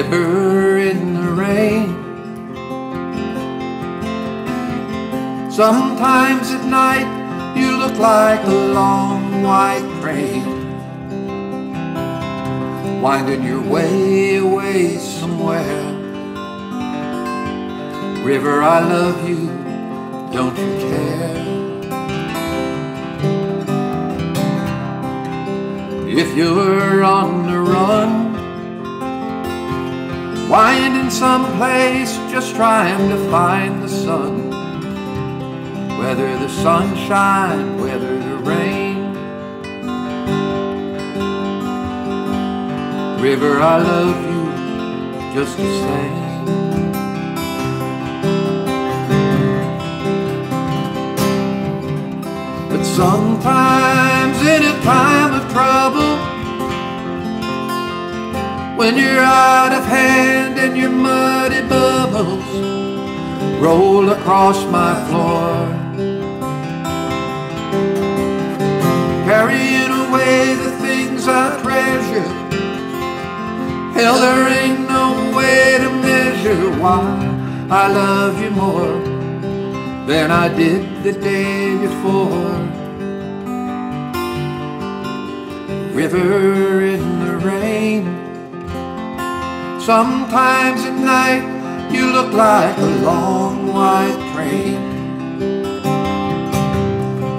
river in the rain. Sometimes at night you look like a long white train, winding your way away somewhere. River, I love you, don't you care? If you're on the run, winding someplace, just trying to find the sun, whether the sunshine, whether the rain. River, I love you just the same. But sometimes in a time of trouble, when you're out of hand and your muddy bubbles roll across my floor, carrying away the things I treasure. Hell, there ain't no way to measure why I love you more than I did the day before. River in the rain. Sometimes at night you look like a long white train,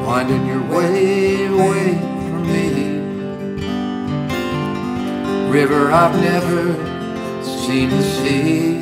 winding your way away from me. River, I've never seen the sea.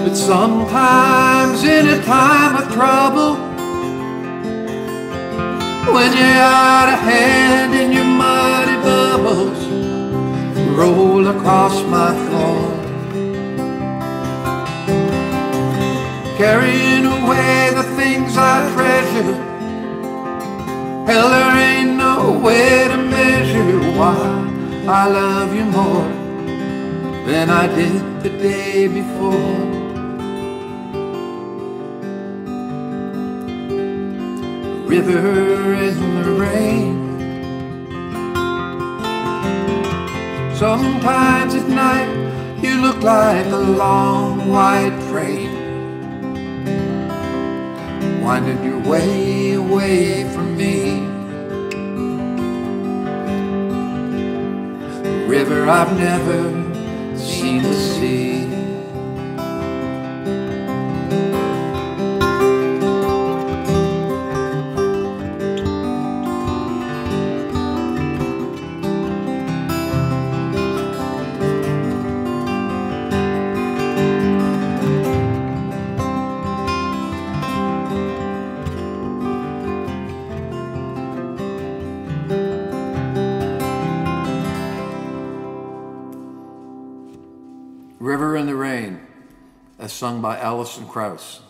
But sometimes in a time of trouble, when you're out of hand and your muddy bubbles roll across my floor, carrying away the things I treasure. Hell, there ain't no way to measure why I love you more than I did the day before. River in the rain. Sometimes at night you look like a long white train, winding your way away from me. River, I've never seen the sea. River in the Rain, as sung by Alison Krauss.